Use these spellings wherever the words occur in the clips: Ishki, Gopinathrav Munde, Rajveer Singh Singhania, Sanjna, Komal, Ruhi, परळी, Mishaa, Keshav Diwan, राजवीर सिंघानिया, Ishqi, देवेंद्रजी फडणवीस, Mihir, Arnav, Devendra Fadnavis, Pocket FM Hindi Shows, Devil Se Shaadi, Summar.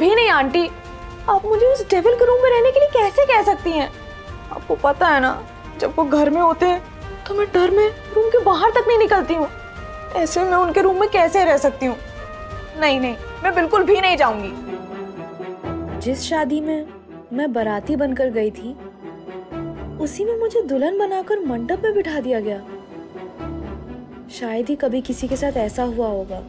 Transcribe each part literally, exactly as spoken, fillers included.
कभी नहीं आंटी। आप मुझे उस डेविल के रूम में रहने के लिए कैसे कह सकती हैं? आपको पता है ना, जब वो घर में होते हैं तो मैं डर में रूम के बाहर तक नहीं निकलती हूँ। ऐसे में उनके रूम में कैसे रह सकती हूँ? नहीं नहीं, मैं बिल्कुल भी नहीं जाऊंगी। जिस शादी में मैं बाराती बनकर गई थी, उसी में मुझे दुल्हन बनाकर मंडप में बिठा दिया गया। शायद ही कभी किसी के साथ ऐसा हुआ होगा।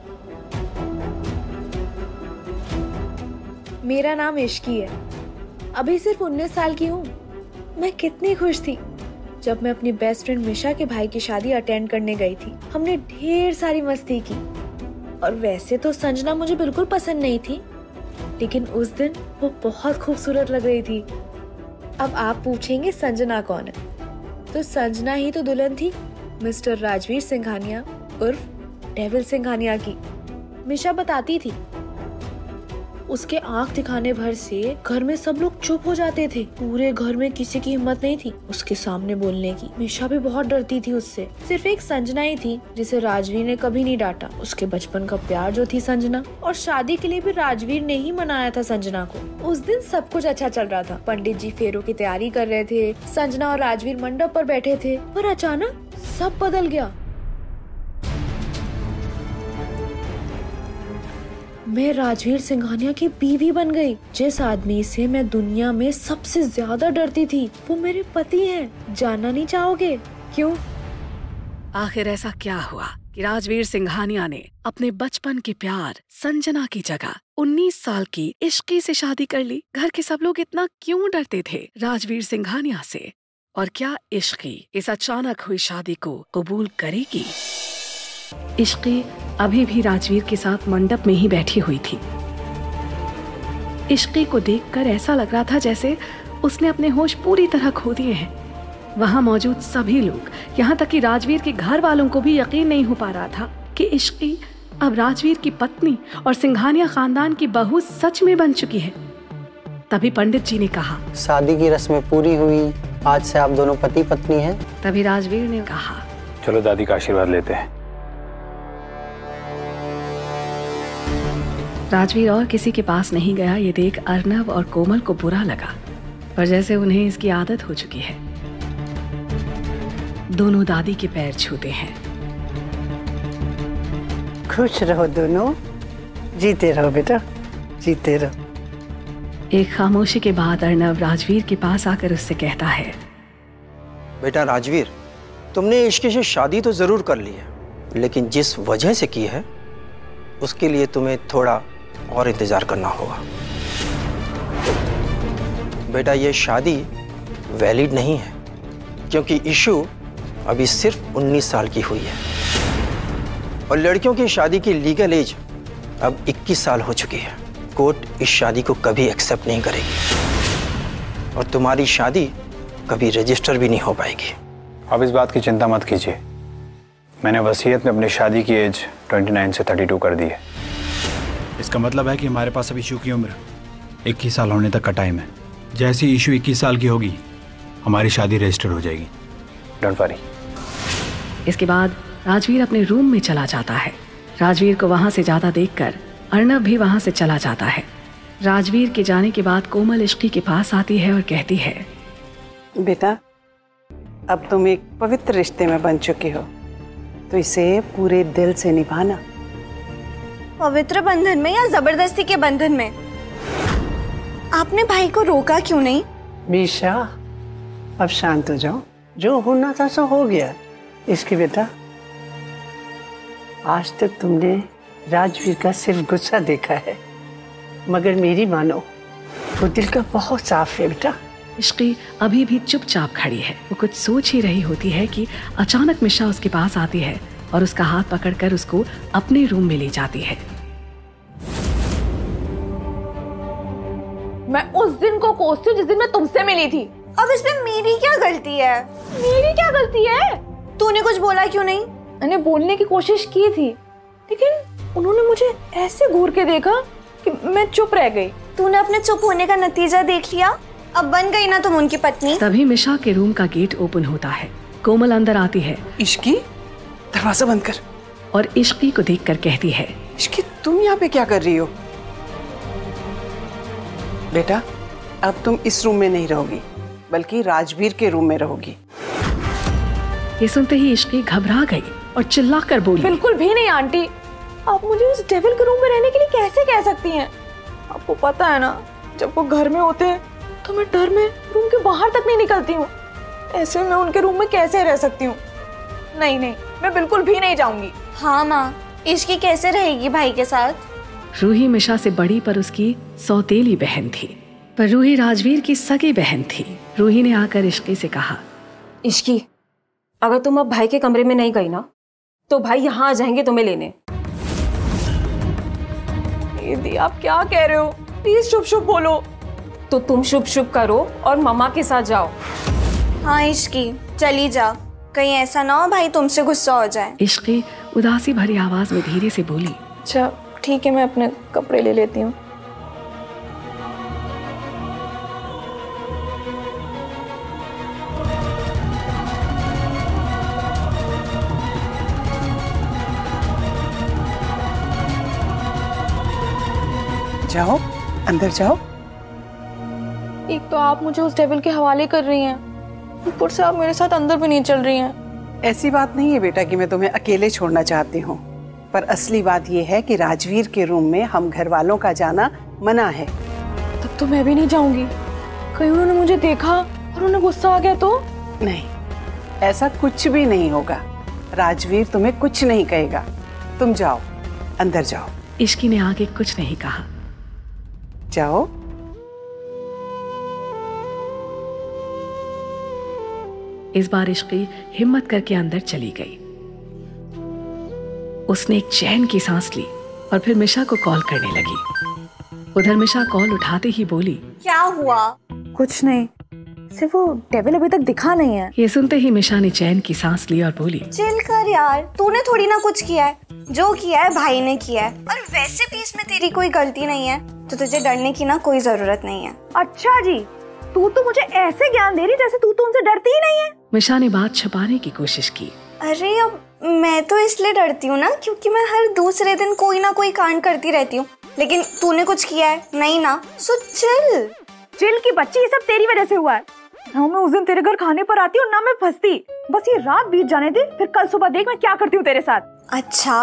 मेरा नाम इश्की है। अभी सिर्फ उन्नीस साल की हूँ। मैं कितनी खुश थी जब मैं अपनी बेस्ट फ्रेंड मिशा के भाई की शादी अटेंड करने गई थी। हमने ढेर सारी मस्ती की। और वैसे तो संजना मुझे बिल्कुल पसंद नहीं थी, लेकिन उस दिन वो बहुत खूबसूरत लग रही थी। अब आप पूछेंगे संजना कौन है, तो संजना ही तो दुल्हन थी मिस्टर राजवीर सिंघानिया उर्फ डेविल सिंघानिया की। मिशा बताती थी उसके आंख दिखाने भर से घर में सब लोग चुप हो जाते थे। पूरे घर में किसी की हिम्मत नहीं थी उसके सामने बोलने की। मिशा भी बहुत डरती थी उससे। सिर्फ एक संजना ही थी जिसे राजवीर ने कभी नहीं डांटा। उसके बचपन का प्यार जो थी संजना, और शादी के लिए भी राजवीर ने ही मनाया था संजना को। उस दिन सब कुछ अच्छा चल रहा था। पंडित जी फेरों की तैयारी कर रहे थे। संजना और राजवीर मंडप पर बैठे थे, पर अचानक सब बदल गया। मैं राजवीर सिंघानिया की बीवी बन गई। जिस आदमी से मैं दुनिया में सबसे ज्यादा डरती थी, वो मेरे पति हैं। जानना नहीं चाहोगे क्यों? आखिर ऐसा क्या हुआ कि राजवीर सिंघानिया ने अपने बचपन के प्यार संजना की जगह उन्नीस साल की इश्की से शादी कर ली? घर के सब लोग इतना क्यों डरते थे राजवीर सिंघानिया से? और क्या इश्की इस अचानक हुई शादी को कबूल करेगी? इश्की अभी भी राजवीर के साथ मंडप में ही बैठी हुई थी। इश्की को देखकर ऐसा लग रहा था जैसे उसने अपने होश पूरी तरह खो दिए हैं। वहां मौजूद सभी लोग, यहाँ तक कि राजवीर के घर वालों को भी यकीन नहीं हो पा रहा था कि इश्की अब राजवीर की पत्नी और सिंघानिया खानदान की बहू सच में बन चुकी है। तभी पंडित जी ने कहा, शादी की रस्में पूरी हुई, आज से आप दोनों पति पत्नी हैं। तभी राजवीर ने कहा, चलो दादी का आशीर्वाद लेते हैं। राजवीर और किसी के पास नहीं गया। ये देख अर्नव और कोमल को बुरा लगा, पर जैसे उन्हें इसकी आदत हो चुकी है। दोनों दादी के पैर छूते हैं। खुश रहो दोनों, जीते रहो बेटा, जीते रहो। एक खामोशी के बाद अर्नव राजवीर के पास आकर उससे कहता है, बेटा राजवीर, तुमने इश्की से शादी तो जरूर कर ली है, लेकिन जिस वजह से की है उसके लिए तुम्हें थोड़ा और इंतजार करना होगा। बेटा ये शादी वैलिड नहीं है, क्योंकि इशू अभी सिर्फ उन्नीस साल की हुई है और लड़कियों की शादी की लीगल एज अब इक्कीस साल हो चुकी है। कोर्ट इस शादी को कभी एक्सेप्ट नहीं करेगी और तुम्हारी शादी कभी रजिस्टर भी नहीं हो पाएगी। अब इस बात की चिंता मत कीजिए, मैंने वसीयत में अपनी शादी की एज उनतीस से बत्तीस कर दी है। इसका मतलब है कि हमारे पास अब इशू की उम्र इक्कीस साल होने तक का टाइम है। जैसे ही इशू इक्कीस साल की होगी, हमारी शादी रजिस्टर हो जाएगी। Don't worry. इसके बाद राजवीर अपने रूम में चला जाता है। राजवीर को वहां से जाता देखकर अर्णव भी वहां से चला जाता है। राजवीर के जाने के बाद कोमल इश्की के पास आती है और कहती है, बेटा अब तुम एक पवित्र रिश्ते में बन चुके हो, तो इसे पूरे दिल से निभाना। पवित्र बंधन में या जबरदस्ती के बंधन में? आपने भाई को रोका क्यों नहीं? मिशा अब शांत हो जाओ, जो होना था सो हो गया। इसके बेटा आज तक तुमने राजवीर का सिर्फ गुस्सा देखा है, मगर मेरी मानो वो दिल का बहुत साफ है बेटा। इश्की अभी भी चुपचाप खड़ी है। वो कुछ सोच ही रही होती है कि अचानक मिशा उसके पास आती है और उसका हाथ पकड़कर उसको अपने रूम में ले जाती है। मैं उस दिन को कोसती हूँ जिस दिन मैं तुमसे मिली थी। अब इसमें मेरी क्या गलती है? मेरी क्या गलती है? तूने कुछ बोला क्यों नहीं? मैंने बोलने की कोशिश की थी, लेकिन उन्होंने मुझे ऐसे घूर के देखा कि मैं चुप रह गई। तूने अपने चुप होने का नतीजा देख लिया, अब बन गई ना तुम उनकी पत्नी। तभी मिशा के रूम का गेट ओपन होता है। कोमल अंदर आती है। इश्की दरवाजा बंद कर। और इश्की को देखकर कहती है, इश्की तुम यहाँ पे क्या कर रही हो? बेटा, अब तुम इस रूम में नहीं रहोगी बल्कि राजवीर के रूम में रहोगी। ये सुनते ही इश्की घबरा गई और चिल्लाकर बोली, बिल्कुल भी नहीं आंटी, आप मुझे उस डेविल के रूम में रहने के लिए कैसे कह सकती हैं? आपको पता है ना, जब वो घर में होते हैं तो मैं डर में रूम के बाहर तक नहीं निकलती हूँ, ऐसे मैं उनके रूम में कैसे रह सकती हूँ? नहीं नहीं, मैं बिल्कुल भी नहीं जाऊँगी। हाँ माँ, इश्की कैसे रहेगी भाई के साथ? रूही मिशा से बड़ी पर उसकी सौतेली बहन थी, पर रूही राजवीर की सगी बहन थी। रूही ने आकर इश्की से कहा, इश्की, अगर तुम अब भाई के कमरे में नहीं गई ना तो भाई यहाँ आ जाएंगे तुम्हें लेने। दीदी आप क्या कह रहे हो, प्लीज शुभ शुभ बोलो। तो तुम शुभ शुभ करो और मम्मा के साथ जाओ। हाँ इश्की, चली जा, कहीं ऐसा ना हो भाई तुमसे गुस्सा हो जाए। इश्की उदासी भरी आवाज में धीरे से बोली, अच्छा ठीक है, मैं अपने कपड़े ले लेती हूँ। जाओ, अंदर जाओ। एक तो आप मुझे उस डेविल के हवाले कर रही हैं, ऊपर से आप मेरे साथ अंदर भी नहीं चल रही हैं। ऐसी बात नहीं है बेटा कि मैं तुम्हें अकेले छोड़ना चाहती हूँ, पर असली बात यह है कि राजवीर के रूम में हम घर वालों का जाना मना है। तब तो मैं भी नहीं जाऊँगी, कहीं उन्होंने मुझे देखा और उन्हें गुस्सा आ गया तो? नहीं, ऐसा कुछ भी नहीं होगा, राजवीर तुम्हें कुछ नहीं कहेगा, तुम जाओ, अंदर जाओ। इश्की ने आगे कुछ नहीं कहा। जाओ। इस बार इश्की हिम्मत करके अंदर चली गई। उसने एक चैन की सांस ली और फिर मिशा को कॉल करने लगी। उधर मिशा कॉल उठाते ही बोली, क्या हुआ? कुछ नहीं, सिर्फ वो डेविल अभी तक दिखा नहीं है। ये सुनते ही मिशा ने चैन की सांस ली और बोली, चिल कर यार, तूने थोड़ी ना कुछ किया है, जो किया है भाई ने किया है, और वैसे भी इसमें तेरी कोई गलती नहीं है, तो तुझे डरने की ना कोई जरूरत नहीं है। अच्छा जी, तू तो मुझे ऐसे ज्ञान दे रही जैसे तू तो उनसे डरती ही नहीं है। मिशा ने बात छुपाने की कोशिश की। अरे अब मैं तो इसलिए डरती हूँ ना क्योंकि मैं हर दूसरे दिन कोई ना कोई कांड करती रहती हूँ, लेकिन तूने कुछ किया है नहीं ना, सो चिल। चिल की बच्ची, ये सब तेरी वजह से हुआ है। ना मैं उस दिन तेरे घर खाने पर आती और ना मैं फंसती, बस ये रात बीत जाने दे, फिर कल सुबह देख मैं क्या करती हूँ तेरे साथ। अच्छा,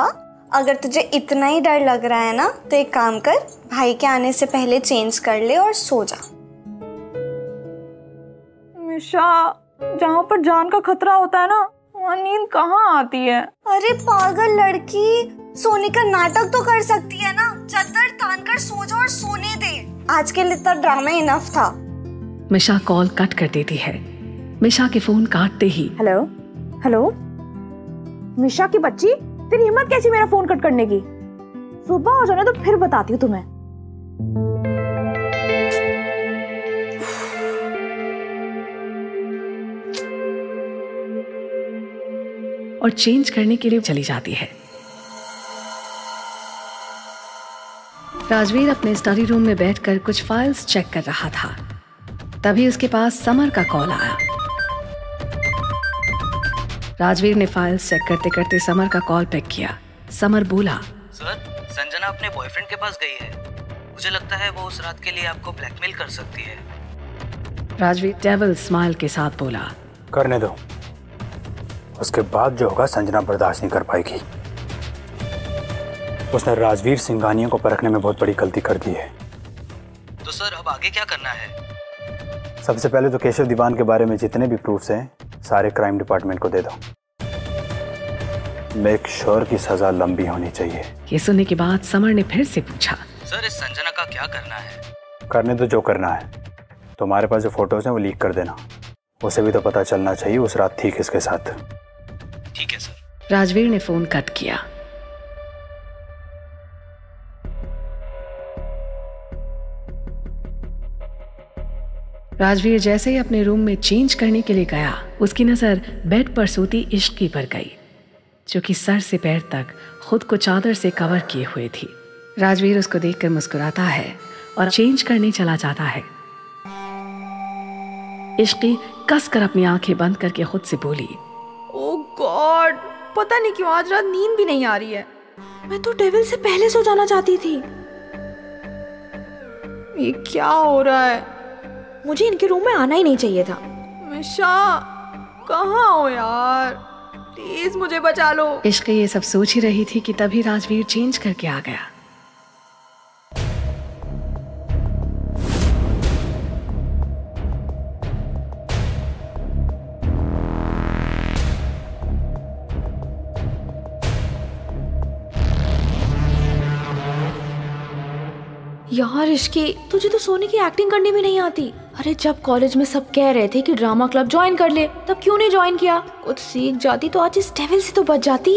अगर तुझे इतना ही डर लग रहा है ना तो एक काम कर, भाई के आने से पहले चेंज कर ले और सो जा। मिशा, जहाँ पर जान का खतरा होता है ना वहाँ नींद कहाँ आती है? अरे पागल लड़की, सोने का नाटक तो कर सकती है ना, चादर तान कर सो जा और सोने दे, आज के लिए इतना ड्रामा इनफ था। मिशा कॉल कट कर देती है। मिशा के फोन काटते ही, हेलो हेलो, मिशा की बच्ची, तेरी हिम्मत कैसी मेरा फोन कट करने की? सुबह हो जाने तो फिर बताती हूँ तुम्हें। और चेंज करने के लिए चली जाती है। राजवीर अपने स्टडी रूम में बैठकर कुछ फाइल्स चेक कर रहा था, तभी उसके पास समर का कॉल आया। राजवीर ने फाइल चेक करते करते समर का कॉल पिक किया। समर बोला, सर, संजना अपने बॉयफ्रेंड के पास गई है, मुझे लगता है वो उस रात के लिए आपको ब्लैकमेल कर सकती है। राजवीर डेविल स्माइल के साथ बोला, करने दो, उसके बाद जो होगा संजना बर्दाश्त नहीं कर पाएगी। उसने राजवीर सिंघानिया को परखने में बहुत बड़ी गलती कर दी है। तो सर अब आगे क्या करना है? सबसे पहले तो केशव दीवान के बारे में जितने भी प्रूफ्स हैं सारे क्राइम डिपार्टमेंट को दे दो। मेक श्योर की सजा लंबी होनी चाहिए। ये सुनने के बाद समर ने फिर से पूछा, सर इस संजना का क्या करना है? करने तो जो करना है, तुम्हारे पास जो फोटोज हैं वो लीक कर देना, उसे भी तो पता चलना चाहिए उस रात थी किसके साथ। ठीक है सर। राजवीर ने फोन कट किया। राजवीर जैसे ही अपने रूम में चेंज करने के लिए गया, उसकी नज़र बेड पर सोती इश्की पर गई, जो कि सर से पैर तक खुद को चादर से कवर किए हुए थी। राजवीर उसको देखकर मुस्कुराता है और चेंज करने चला जाता है। इश्की कसकर अपनी आंखें बंद करके खुद से बोली, ओ गॉड, पता नहीं क्यों आज रात नींद भी नहीं आ रही है, मैं तो डेविल से पहले सो जाना चाहती थी। ये क्या हो रहा है? मुझे इनके रूम में आना ही नहीं चाहिए था। मिशा कहाँ हो यार, प्लीज मुझे बचा लो। इश्क ये सब सोच ही रही थी कि तभी राजवीर चेंज करके आ गया। यार इश्की, तुझे तो सोने की एक्टिंग करनी भी नहीं आती। अरे जब कॉलेज में सब कह रहे थे कि ड्रामा क्लब ज्वाइन कर ले, तब क्यों नहीं ज्वाइन किया? कुछ सीख जाती तो आज इस डेविल से तो बच जाती।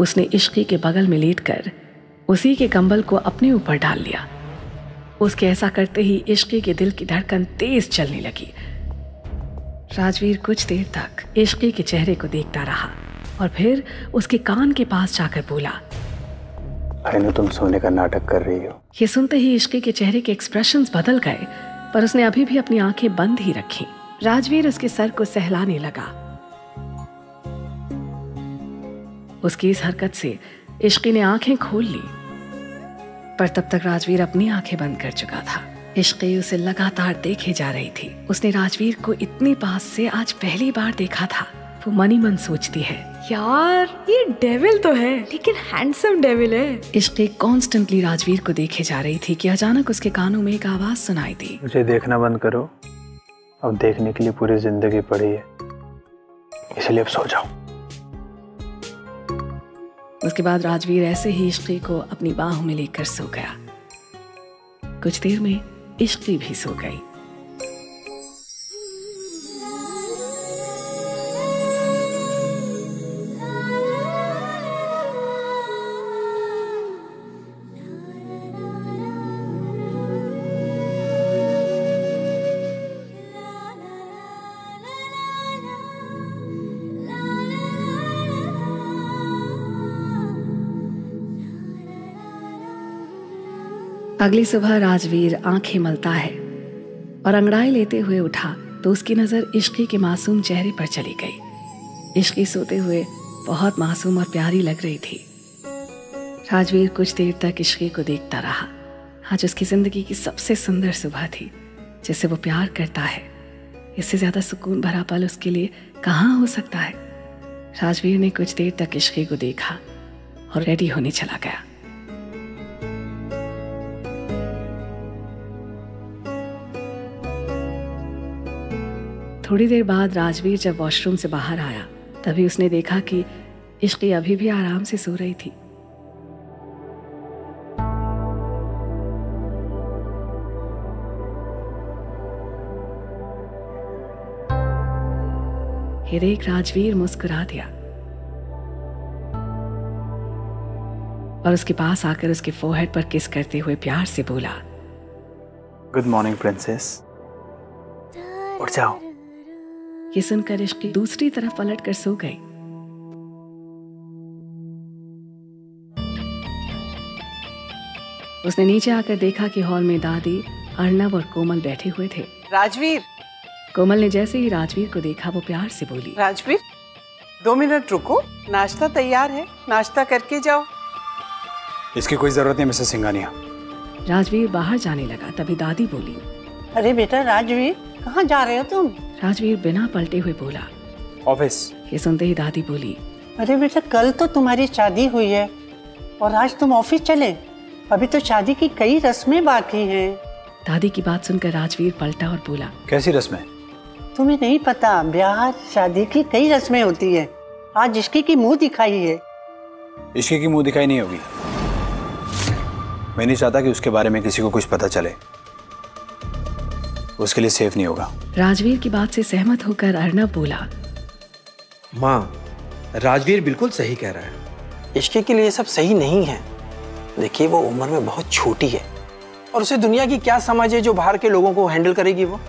उसने इश्की के बगल में लेटकर उसी के कंबल को अपने ऊपर डाल लिया। उसके ऐसा करते ही इश्की के दिल की धड़कन तेज चलने लगी। राजवीर कुछ देर तक इश्की के चेहरे को देखता रहा और फिर उसके कान के पास जाकर बोला, तुम सोने का नाटक कर रही हो। ये सुनते ही इश्की के चेहरे के एक्सप्रेशंस बदल गए, पर उसने अभी भी अपनी आंखें बंद ही रखी। राजवीर उसके सर को सहलाने लगा। उसकी इस हरकत से इश्की ने आंखें खोल ली, पर तब तक राजवीर अपनी आंखें बंद कर चुका था। इश्की उसे लगातार देखे जा रही थी। उसने राजवीर को इतनी पास से आज पहली बार देखा था। वो मन ही मन सोचती है, यार ये डेविल तो है, लेकिन हैंडसम डेविल है। इश्की कॉन्स्टेंटली राजवीर को देखे जा रही थी कि अचानक उसके कानों में एक आवाज सुनाई दी, मुझे देखना बंद करो, अब देखने के लिए पूरी जिंदगी पड़ी है, इसलिए अब सो जाओ। उसके बाद राजवीर ऐसे ही इश्की को अपनी बाहों में लेकर सो गया। कुछ देर में इश्की भी सो गई। अगली सुबह राजवीर आंखें मलता है और अंगड़ाई लेते हुए उठा तो उसकी नज़र इश्की के मासूम चेहरे पर चली गई। इश्की सोते हुए बहुत मासूम और प्यारी लग रही थी। राजवीर कुछ देर तक इश्की को देखता रहा। आज उसकी ज़िंदगी की सबसे सुंदर सुबह थी। जिसे वो प्यार करता है, इससे ज़्यादा सुकून भरा पल उसके लिए कहाँ हो सकता है। राजवीर ने कुछ देर तक इश्की को देखा और रेडी होने चला गया। थोड़ी देर बाद राजवीर जब वॉशरूम से बाहर आया, तभी उसने देखा कि इश्की अभी भी आराम से सो रही थी। ये देख राजवीर मुस्कुरा दिया और उसके पास आकर उसके फोरहेड पर किस करते हुए प्यार से बोला, गुड मॉर्निंग प्रिंसेस, उठ जाओ। ये सुनकर इश्की दूसरी तरफ पलट कर सो गई। उसने नीचे आकर देखा कि हॉल में दादी, अर्णव और कोमल बैठे हुए थे। राजवीर! कोमल ने जैसे ही राजवीर को देखा वो प्यार से बोली, राजवीर दो मिनट रुको, नाश्ता तैयार है, नाश्ता करके जाओ। इसकी कोई जरूरत नहीं मिसेस सिंघानिया। राजवीर बाहर जाने लगा, तभी दादी बोली, अरे बेटा राजवीर कहाँ जा रहे हो तुम? राजवीर बिना पलटे हुए बोला, ऑफिस। ये सुनते ही दादी बोली, अरे बेटा कल तो तुम्हारी शादी हुई है और आज तुम ऑफिस चले, अभी तो शादी की कई रस्में बाकी हैं। दादी की बात सुनकर राजवीर पलटा और बोला, कैसी रस्में? तुम्हें नहीं पता, ब्याह शादी की कई रस्में होती है, आज इश्की की मुँह दिखाई है। इश्की की मुँह दिखाई नहीं होगी, मैं नहीं चाहता कि उसके बारे में किसी को कुछ पता चले, उसके लिए सेफ नहीं होगा। राजवीर की बात से सहमत होकर अर्णव बोला, माँ राजवीर बिल्कुल सही कह रहा है, इश्की के लिए सब सही नहीं है। देखिए वो उम्र में बहुत छोटी है और उसे दुनिया की क्या समझ है जो बाहर के लोगों को हैंडल करेगी, वो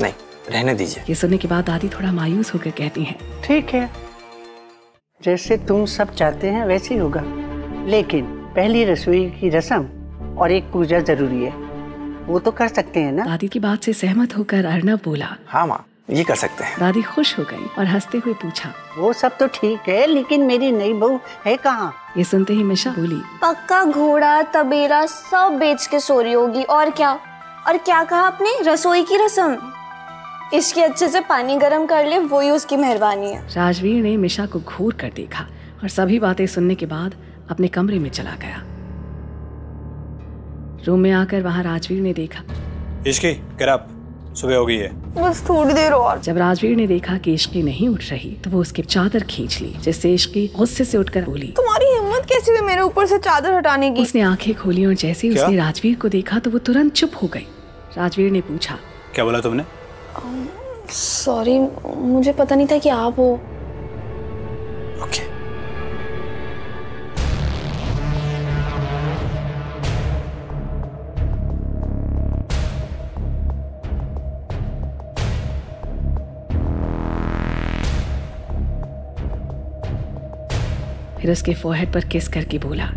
नहीं, रहने दीजिए। ये सुनने के बाद दादी थोड़ा मायूस होकर कहती है, ठीक है जैसे तुम सब चाहते हैं वैसे ही होगा, लेकिन पहली रसोई की रस्म और एक पूजा जरूरी है, वो तो कर सकते हैं ना? दादी की बात से सहमत होकर अर्णव बोला, हाँ माँ ये कर सकते हैं। दादी खुश हो गई और हंसते हुए पूछा, वो सब तो ठीक है लेकिन मेरी नई बहू है कहाँ? ये सुनते ही मिशा बोली, पक्का घोड़ा तबेरा सब बेच के सो रही होगी और क्या, और क्या कहा आपने, रसोई की रस्म? इसके अच्छे से पानी गर्म कर ले, वो ही उसकी मेहरबानी है। राजवीर ने मिशा को घूर कर देखा और सभी बातें सुनने के बाद अपने कमरे में चला गया। रूम में आकर वहाँ राजवीर ने देखा, इश्की गिरफ्त, सुबह हो गई है, बस थोड़ी देर और। जब राजवीर ने देखा कि इश्की नहीं उठ रही तो वो उसकी चादर खींच ली, जिससे इश्की गुस्से से उठकर बोली, तुम्हारी हिम्मत कैसे हुई मेरे ऊपर से चादर हटाने की? उसने आंखें खोली और जैसे ही उसने राजवीर को देखा तो वो तुरंत चुप हो गई। राजवीर ने पूछा, क्या बोला तुमने? सॉरी, मुझे पता नहीं था कि आप हो। ओके। फिर उसके फोरहेड पर किस करके बोला,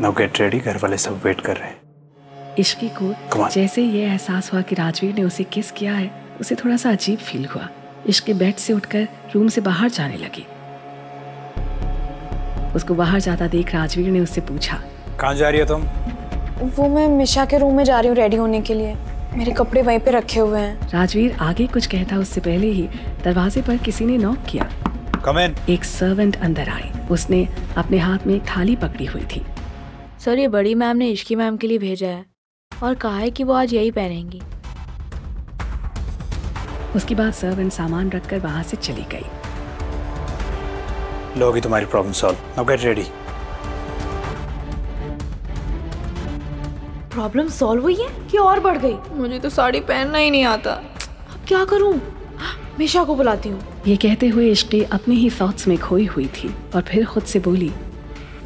नाउ गेट रेडी, घर वाले सब वेट कर रहे हैं। इश्की को जैसे ये एहसास हुआ कि राजवीर ने उसे किस किया है, उसे थोड़ा सा अजीब फील हुआ। इश्की बेड से उठकर रूम से बाहर जाने लगी। उसको बाहर जाता देख राजवीर ने उससे पूछा, कहाँ जा रही हो तुम? वो मैं मिशा के रूम में जा रही हूँ रेडी होने के लिए, मेरे कपड़े वहीं पे रखे हुए हैं। राजवीर आगे कुछ कहता उससे पहले ही दरवाजे पर किसी ने नॉक किया। कम इन। एक सर्वेंट अंदर आई, उसने अपने हाथ में एक थाली पकड़ी हुई थी। सर, ये बड़ी मैम ने इश्की मैम के लिए भेजा है और कहा है कि वो आज यही पहनेंगी। उसके बाद सर्वेंट सामान रखकर वहाँ से चली गई। लोगी तुम्हारी problem solve, now get ready. Problem solve हुई है कि और बढ़ गई? मुझे तो साड़ी पहनना ही नहीं आता, अब क्या करूं? मिशा को बुलाती हूँ। ये कहते हुए इश्की अपने ही थॉट्स में खोई हुई थी और फिर खुद से बोली,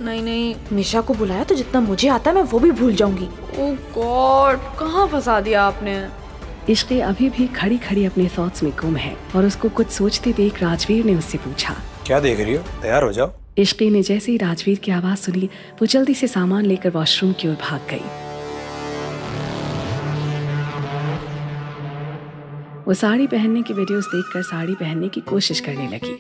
नहीं नहीं, मिशा को बुलाया तो जितना मुझे आता है मैं वो भी भूल जाऊंगी। ओह गॉड, कहाँ फंसा दिया आपने। इश्की अभी भी खड़ी खड़ी अपने थॉट्स में गुम है और उसको कुछ सोचते देख राजवीर ने उससे पूछा, क्या देख रही हो, तैयार हो जाओ। इश्की ने जैसे ही राजवीर की आवाज़ सुनी वो जल्दी से सामान लेकर वॉशरूम की ओर भाग गई। वो साड़ी पहनने की वीडियोस देखकर साड़ी पहनने की कोशिश करने लगी।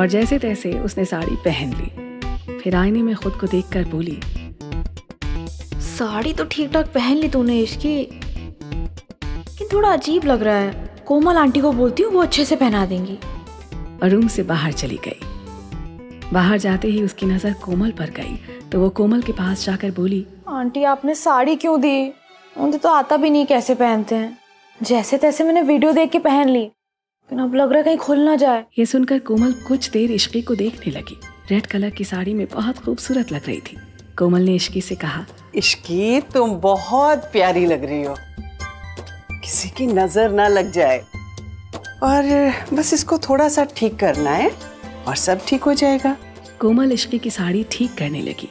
और जैसे तैसे उसने साड़ी पहन ली। फिर आईने में खुद को देखकर बोली, साड़ी तो ठीक ठाक पहन ली तूने इश्की, कि थोड़ा अजीब लग रहा है। कोमल आंटी को बोलती हूँ, वो अच्छे से पहना देंगी। और रूम से बाहर चली गई। बाहर जाते ही उसकी नजर कोमल पर गई तो वो कोमल के पास जाकर बोली, आंटी आपने साड़ी क्यों दी? मुझे तो आता भी नहीं कैसे पहनते हैं, जैसे तैसे मैंने वीडियो देख के पहन ली, अब लग रहा है कहीं खुल ना जाए। ये सुनकर कोमल कुछ देर इश्की को देखने लगी। रेड कलर की साड़ी में बहुत खूबसूरत लग रही थी। कोमल ने इश्की से कहा, इश्की तुम बहुत प्यारी लग रही हो, किसी की नजर ना लग जाए, और बस इसको थोड़ा सा ठीक करना है और सब ठीक हो जाएगा। कोमल इश्की की साड़ी ठीक करने लगी।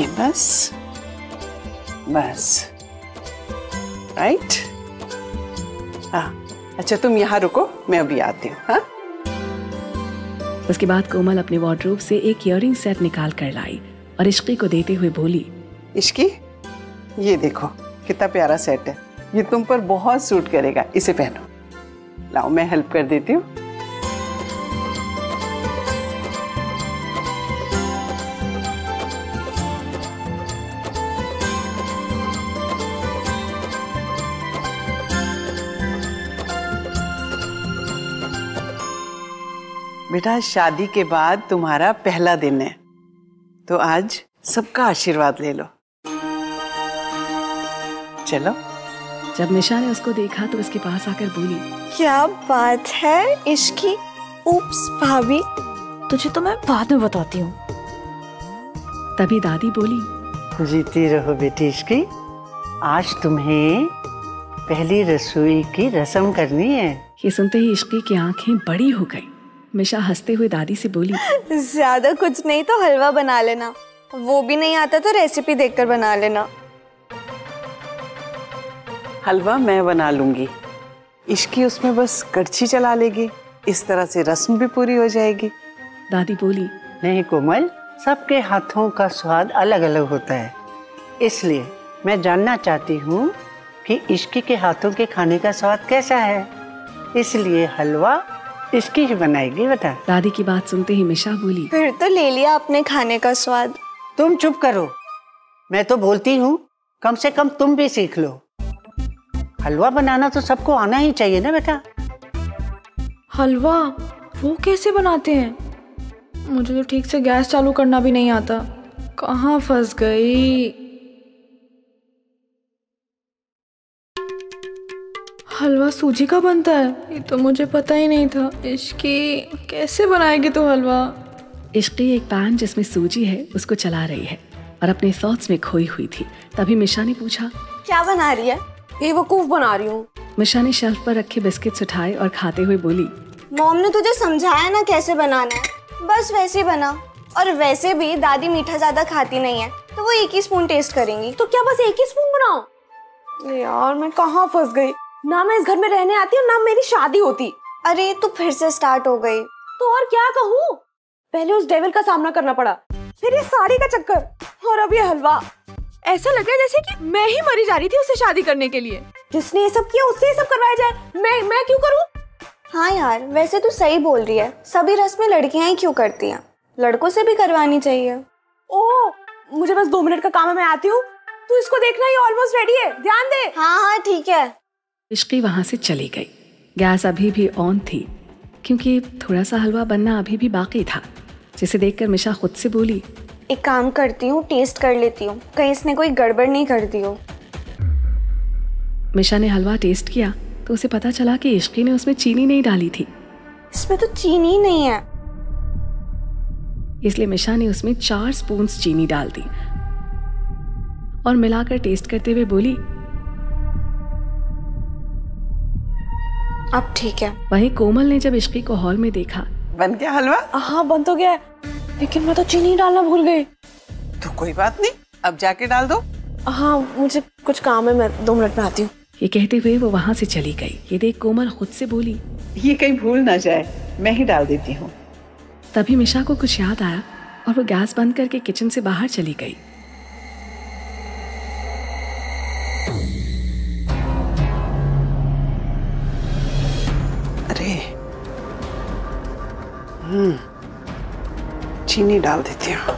ये बस बस राइट। अच्छा तुम यहाँ रुको, मैं अभी आती हूँ। हाँ? उसके बाद कोमल अपने वार्डरोब से एक इयररिंग सेट निकाल कर लाई और इश्की को देते हुए बोली, इश्की ये देखो कितना प्यारा सेट है, ये तुम पर बहुत सूट करेगा, इसे पहनो। लाओ मैं हेल्प कर देती हूँ। बेटा शादी के बाद तुम्हारा पहला दिन है तो आज सबका आशीर्वाद ले लो, चलो। जब मिशा ने उसको देखा तो उसके पास आकर बोली, क्या बात है इश्की, उप्स भाभी, तुझे तो मैं बाद में बताती हूँ। तभी दादी बोली, जीती रहो बेटी इश्की, आज तुम्हें पहली रसोई की रस्म करनी है। ये सुनते ही इश्की की आंखें बड़ी हो गई। मिशा हंसते हुए दादी से बोली, ज्यादा कुछ नहीं तो हलवा बना लेना, वो भी नहीं आता तो रेसिपी देखकर बना लेना। हलवा मैं बना लूंगी, इश्की उसमें बस कड़छी चला लेगी, इस तरह से रस्म भी पूरी हो जाएगी। दादी बोली, नहीं कोमल, सबके हाथों का स्वाद अलग अलग होता है, इसलिए मैं जानना चाहती हूँ कि इश्की के हाथों के खाने का स्वाद कैसा है, इसलिए हलवा इश्की ही बनाएगी बेटा। दादी की बात सुनते ही मिशा बोली, फिर तो ले लिया आपने खाने का स्वाद। तुम चुप करो, मैं तो बोलती हूँ कम से कम तुम भी सीख लो। हलवा बनाना तो सबको आना ही चाहिए ना बेटा। हलवा वो कैसे बनाते हैं? मुझे तो ठीक से गैस चालू करना भी नहीं आता, कहाँ फंस गई। हलवा सूजी का बनता है, ये तो मुझे पता ही नहीं था। इश्की कैसे बनाएगी तो हलवा? इश्की एक पैन जिसमें सूजी है उसको चला रही है और अपने थॉट्स में खोई हुई थी। तभी मिशा ने पूछा, क्या बना रही है? बेवकूफ बना रही हूँ। मिशा ने शेल्फ पर रखे बिस्किट्स उठाए और खाते हुए बोली, मॉम ने तुझे समझाया ना कैसे बनाना है, बस वैसे बना। और वैसे भी दादी मीठा ज्यादा खाती नहीं है तो वो एक ही स्पून टेस्ट करेंगी, तो क्या बस एक ही स्पून बनाओ? यार मैं कहाँ फंस गई, ना मैं इस घर में रहने आती और ना मेरी शादी होती। अरे तू फिर से स्टार्ट हो गई। तो और क्या कहूँ, पहले उस डेविल का सामना करना पड़ा, फिर ये साड़ी का चक्कर और अब ये हलवा। ऐसा लग रहा है जैसे कि मैं ही मरी जा रही थी उससे शादी करने के लिए। जिसने ये सब किया उससे ये सब करवाया जाए, मैं मैं क्यों करूँ? हाँ यार वैसे तो सही बोल रही है, सभी रस्में लड़कियां ही क्यों करती हैं, लड़कों से भी करवानी चाहिए। ओह मुझे बस दो मिनट का काम है, मैं आती हूँ, तू इसको देखना ये ऑलमोस्ट रेडी है, ध्यान दे। हाँ हाँ ठीक है। इश्की वहाँ से चली गई। गैस अभी भी ऑन थी क्योंकि थोड़ा सा हलवा बनना अभी भी बाकी था, जिसे देखकर मिशा खुद से बोली, एक काम करती हूँ टेस्ट कर लेती हूँ, कहीं इसने कोई गड़बड़ नहीं कर दी हो। मिशा ने हलवा टेस्ट किया तो उसे पता चला कि इश्की ने उसमें चीनी नहीं डाली थी। इसमें तो चीनी नहीं है, इसलिए मिशा ने उसमें चार स्पून्स चीनी डाल दी और मिलाकर टेस्ट करते हुए बोली, अब ठीक है। वहीं कोमल ने जब इश्की को हॉल में देखा, बन गया हलवा? हाँ बन तो गया, लेकिन मैं तो चीनी डालना भूल गई। तो कोई बात नहीं, अब जाके डाल दो। हाँ मुझे कुछ काम है, मैं दो मिनट में आती हूँ। ये कहते हुए वो वहाँ से चली गई। ये देख कोमल खुद से बोली, ये कहीं भूल ना जाए, मैं ही डाल देती हूँ। तभी मिशा को कुछ याद आया और वो गैस बंद करके किचन से बाहर चली गई। अरे हम्म चीनी डाल देती हूँ।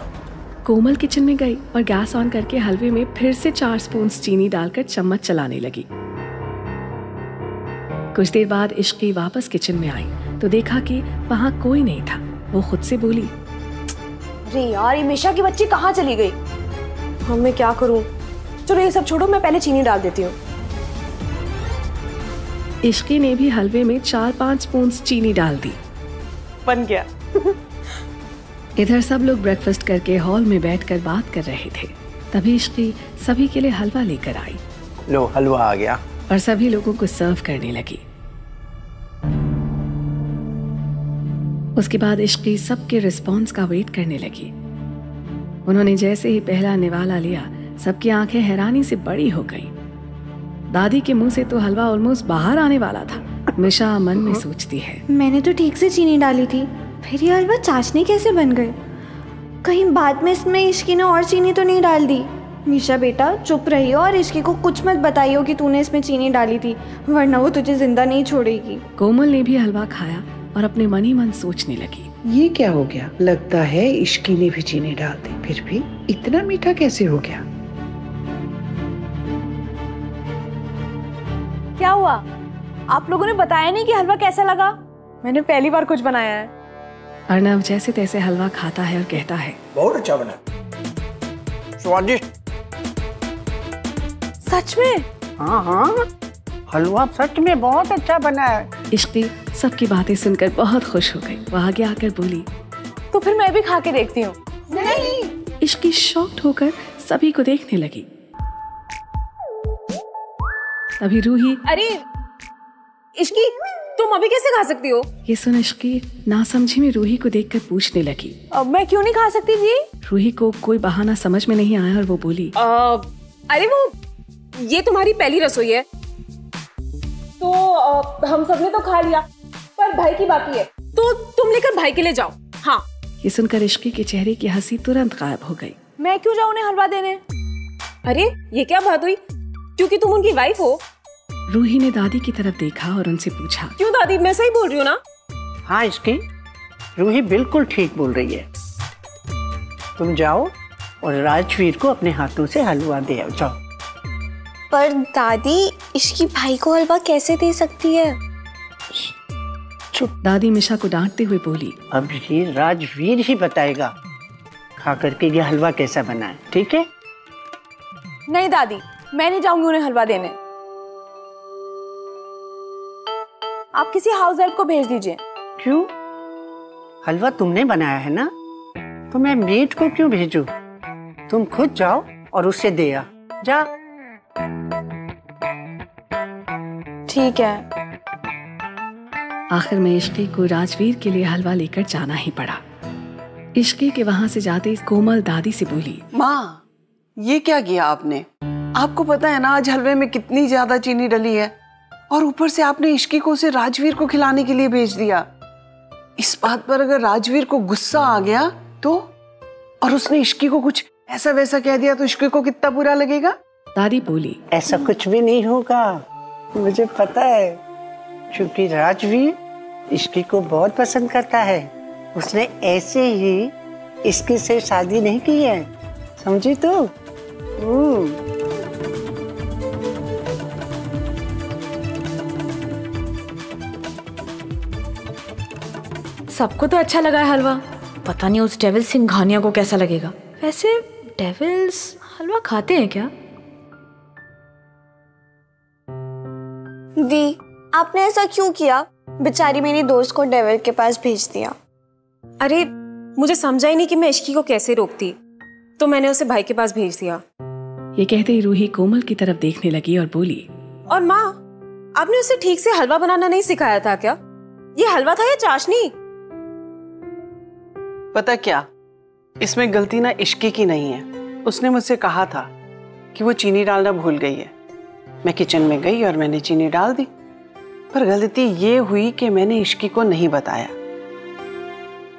कोमल किचन में गई और गैस ऑन करके हलवे में फिर से चार स्पून चीनी डालकर चम्मच चलाने लगी। कुछ देर बाद इश्की वापस किचन में आई तो देखा कि वहाँ कोई नहीं था। वो खुद से बोली, अरे यार ये मिशा की बच्ची कहाँ चली गई, अब मैं क्या करूँ? चलो ये सब छोड़ो, मैं पहले चीनी डाल देती हूँ। इश्की ने भी हलवे में चार पाँच स्पून चीनी डाल दी, बन गया। इधर सब लोग ब्रेकफास्ट करके हॉल में बैठकर बात कर रहे थे। तभी इश्की सभी के लिए हलवा लेकर आई। लो हलवा आ गया। और सभी लोगों को सर्व करने लगी। उसके बाद इश्की सबके रिस्पॉन्स का वेट करने लगी। उन्होंने जैसे ही पहला निवाला लिया, सबकी आंखें हैरानी से बड़ी हो गई। दादी के मुंह से तो हलवा ऑलमोस्ट बाहर आने वाला था। मिशा मन में सोचती है, मैंने तो ठीक से चीनी डाली थी, फिर ये हलवा चाशनी कैसे बन गए? कहीं बाद में इसमें इश्की ने और चीनी तो नहीं डाल दी? मिशा बेटा चुप रहियो और इश्की को कुछ मत बताइयो कि तूने इसमें चीनी डाली थी, वरना वो तुझे जिंदा नहीं छोड़ेगी। कोमल ने भी हलवा खाया और अपने मन ही मन सोचने लगी, ये क्या हो गया, लगता है इश्की ने भी चीनी डाल दी, फिर भी इतना मीठा कैसे हो गया? क्या हुआ, आप लोगों ने बताया नहीं कि हलवा कैसा लगा? मैंने पहली बार कुछ बनाया है। अर्णव जैसे तैसे हलवा खाता है और कहता है, बहुत अच्छा बना, स्वादिष्ट। सच में? हाँ हाँ हलवा सच में बहुत अच्छा बना है। इश्की सबकी बातें सुनकर बहुत खुश हो गई। वह आगे आकर बोली, तो फिर मैं भी खा के देखती हूँ। नहीं। इश्की शॉक्ड होकर सभी को देखने लगी। तभी रूही, अरे इश्की तुम अभी कैसे खा सकती हो? ये सुन इश्की नासमझी में रूही को देखकर पूछने लगी, अब मैं क्यों नहीं खा सकती जी? रूही को कोई बहाना समझ में नहीं आया और वो बोली, अरे वो ये तुम्हारी पहली रसोई है तो आ, हम सबने तो खा लिया, पर भाई की बाकी है तो तुम लेकर भाई के लिए जाओ। हाँ ये सुनकर इश्की के चेहरे की हंसी तुरंत गायब हो गई। मैं क्यों जाऊँ उन्हें हलवा देने? अरे ये क्या बात हुई, क्योंकि तुम उनकी वाइफ हो। रूही ने दादी की तरफ देखा और उनसे पूछा, क्यों दादी, मैं सही बोल रही हूँ ना? हाँ इसकी, रूही बिल्कुल ठीक बोल रही है। तुम जाओ और राजवीर को अपने हाथों से हलवा दे आओ, जाओ। पर दादी, इसकी भाई को हलवा कैसे दे सकती है? चुप। दादी मिशा को डांटते हुए बोली, अब ये राजवीर ही बताएगा खा करके ये हलवा कैसा बना है, ठीक है? नहीं दादी, मैं नहीं जाऊंगी उन्हें हलवा देने। आप किसी हाउस हेल्प को भेज दीजिए। क्यों? हलवा तुमने बनाया है ना, तो मैं मेड को क्यों भेजूं? तुम खुद जाओ और उसे दे आ, जा। ठीक है। आखिर में इश्की को राजवीर के लिए हलवा लेकर जाना ही पड़ा। इश्की के वहाँ से जाते कोमल दादी से बोली, माँ ये क्या किया आपने? आपको पता है ना आज हलवे में कितनी ज्यादा चीनी डली है, और ऊपर से आपने इश्की को उसे राजवीर को खिलाने के लिए भेज दिया। इस बात पर अगर राजवीर को गुस्सा आ गया तो, और उसने इश्की को कुछ ऐसा वैसा कह दिया तो इश्की को कितना बुरा लगेगा। दादी बोली, ऐसा कुछ भी नहीं होगा, मुझे पता है, क्योंकि राजवीर इश्की को बहुत पसंद करता है। उसने ऐसे ही इश्की से शादी नहीं की है, समझी तो? सबको तो अच्छा लगा है हलवा, पता नहीं उस डेविल सिंघानिया को कैसा लगेगा। वैसे डेविल्स हलवा खाते हैं क्या? दी, आपने ऐसा क्यों किया? बेचारी मेरी दोस्त को डेविल के पास भेज दिया। अरे मुझे समझा ही नहीं कि मैं इश्की को कैसे रोकती, तो मैंने उसे भाई के पास भेज दिया। ये कहते ही रूही कोमल की तरफ देखने लगी और बोली, और माँ आपने उसे ठीक से हलवा बनाना नहीं सिखाया था क्या? ये हलवा था या चाशनी? पता क्या, इसमें गलती ना इश्की की नहीं है। उसने मुझसे कहा था कि वो चीनी डालना भूल गई है। मैं किचन में गई और मैंने चीनी डाल दी, पर गलती ये हुई कि मैंने इश्की को नहीं बताया,